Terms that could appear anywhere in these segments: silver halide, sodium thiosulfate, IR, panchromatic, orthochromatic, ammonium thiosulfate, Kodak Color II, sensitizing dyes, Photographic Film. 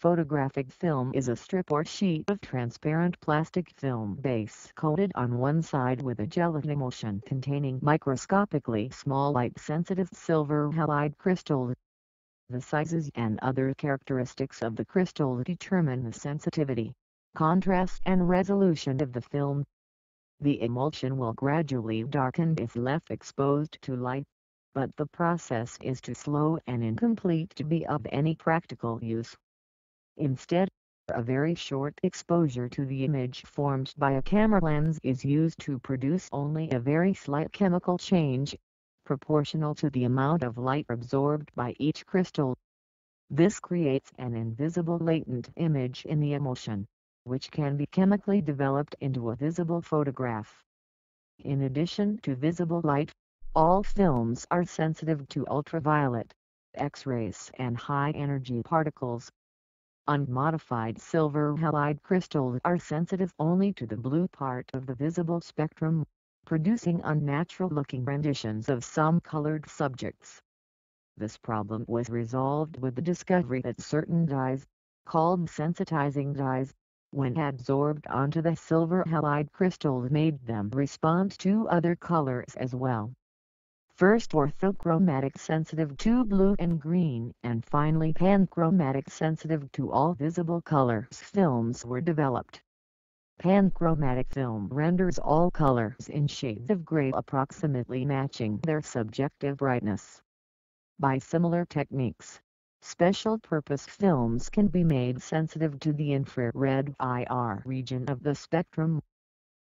Photographic film is a strip or sheet of transparent plastic film base coated on one side with a gelatin emulsion containing microscopically small light-sensitive silver halide crystals. The sizes and other characteristics of the crystal determine the sensitivity, contrast and resolution of the film. The emulsion will gradually darken if left exposed to light, but the process is too slow and incomplete to be of any practical use. Instead, a very short exposure to the image formed by a camera lens is used to produce only a very slight chemical change, proportional to the amount of light absorbed by each crystal. This creates an invisible latent image in the emulsion, which can be chemically developed into a visible photograph. In addition to visible light, all films are sensitive to ultraviolet, X-rays and high-energy particles. Unmodified silver halide crystals are sensitive only to the blue part of the visible spectrum, producing unnatural-looking renditions of some colored subjects. This problem was resolved with the discovery that certain dyes, called sensitizing dyes, when adsorbed onto the silver halide crystals, made them respond to other colors as well. First orthochromatic, sensitive to blue and green, and finally panchromatic, sensitive to all visible colors films were developed. Panchromatic film renders all colors in shades of gray approximately matching their subjective brightness. By similar techniques, special-purpose films can be made sensitive to the infrared IR region of the spectrum.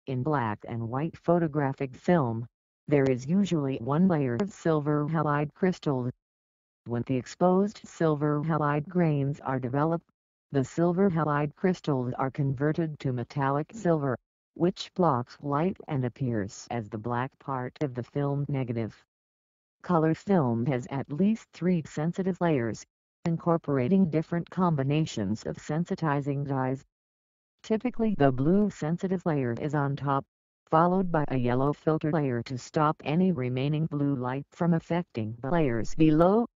In black and white photographic film, there is usually one layer of silver halide crystals. When the exposed silver halide grains are developed, the silver halide crystals are converted to metallic silver, which blocks light and appears as the black part of the film negative. Color film has at least three sensitive layers, incorporating different combinations of sensitizing dyes. Typically the blue sensitive layer is on top, followed by a yellow filter layer to stop any remaining blue light from affecting the layers below.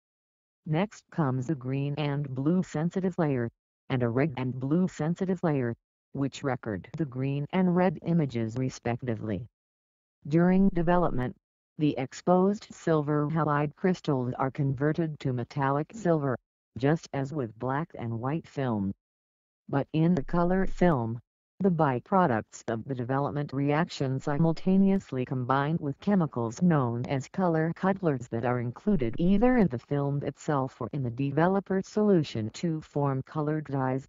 Next comes a green and blue sensitive layer, and a red and blue sensitive layer, which record the green and red images respectively. During development, the exposed silver halide crystals are converted to metallic silver, just as with black and white film. But in the color film, the byproducts of the development reaction simultaneously combine with chemicals known as color couplers that are included either in the film itself or in the developer's solution to form colored dyes.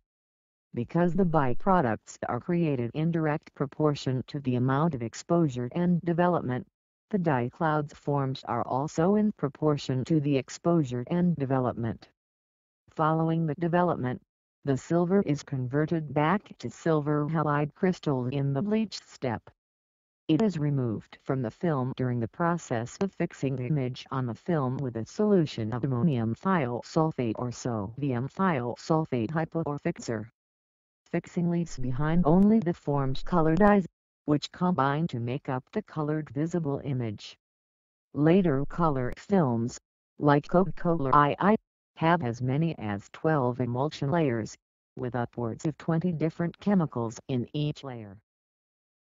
Because the byproducts are created in direct proportion to the amount of exposure and development, the dye clouds formed are also in proportion to the exposure and development. Following the development, the silver is converted back to silver halide crystal in the bleach step. It is removed from the film during the process of fixing the image on the film with a solution of ammonium thiosulfate or sodium thiosulfate hypo or fixer. Fixing leaves behind only the formed color dyes, which combine to make up the colored visible image. Later color films, like Kodak Color II, have as many as 12 emulsion layers, with upwards of 20 different chemicals in each layer.